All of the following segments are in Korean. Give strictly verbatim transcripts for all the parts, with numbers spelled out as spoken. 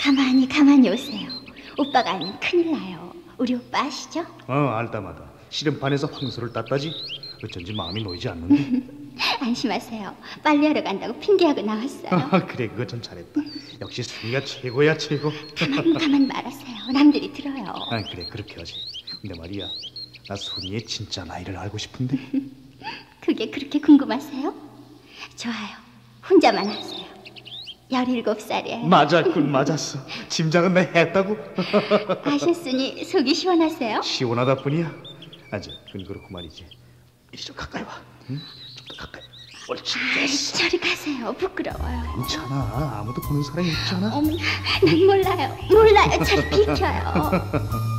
가만히 가만히 오세요. 오빠가 알면 큰일 나요. 우리 오빠 아시죠? 어, 알다마다 씨름판에서 황소를 땄다지. 어쩐지 마음이 놓이지 않는데. 안심하세요. 빨래하러 간다고 핑계하고 나왔어요. 아, 그래, 그거 참 잘했다. 역시 승희가 최고야, 최고. 가만 가만 말하세요. 남들이 들어요. 아, 그래, 그렇게 하지. 근데 말이야, 나 순이의 진짜 나이를 알고 싶은데. 그게 그렇게 궁금하세요? 좋아요. 혼자만 하세요. 열일곱 살이에요. 맞았군, 맞았어. 짐작은 내 했다고? 아셨으니 속이 시원하세요? 시원하다 뿐이야. 아저, 그건 그렇고 말이지. 이리 좀 가까이 와. 응? 좀 더 가까이. 옳지. 아, 저리 가세요. 부끄러워요. 괜찮아. 아무도 보는 사람이 없잖아. 어머, 난 몰라요. 몰라요. 저리 비켜요.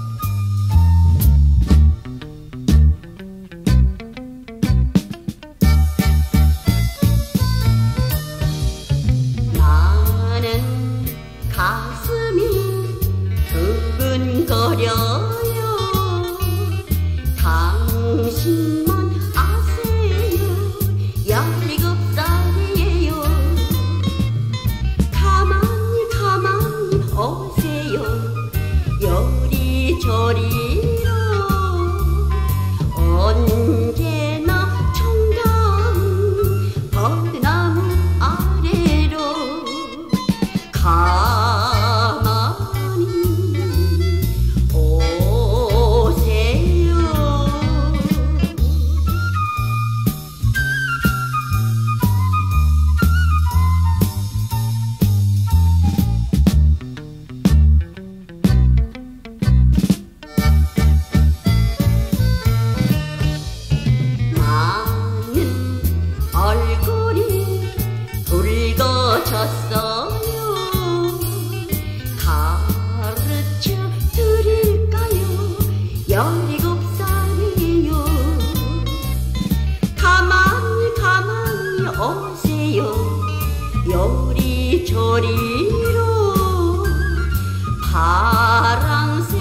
파랑새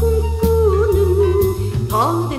꿈꾸는 번